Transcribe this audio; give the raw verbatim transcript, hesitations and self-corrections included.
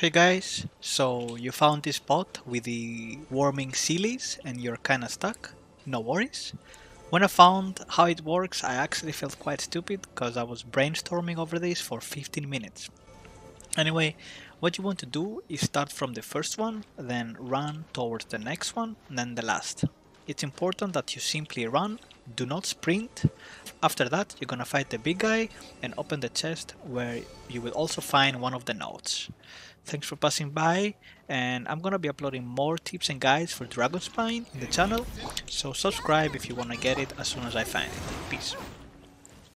Hey guys, so you found this pot with the warming Seelies and you're kinda stuck, no worries. When I found how it works I actually felt quite stupid because I was brainstorming over this for fifteen minutes. Anyway, what you want to do is start from the first one, then run towards the next one, and then the last. It's important that you simply run, do not sprint. After that you're gonna fight the big guy and open the chest where you will also find one of the notes. Thanks for passing by, and I'm gonna be uploading more tips and guides for Dragonspine in the channel, so subscribe if you wanna get it as soon as I find it. Peace.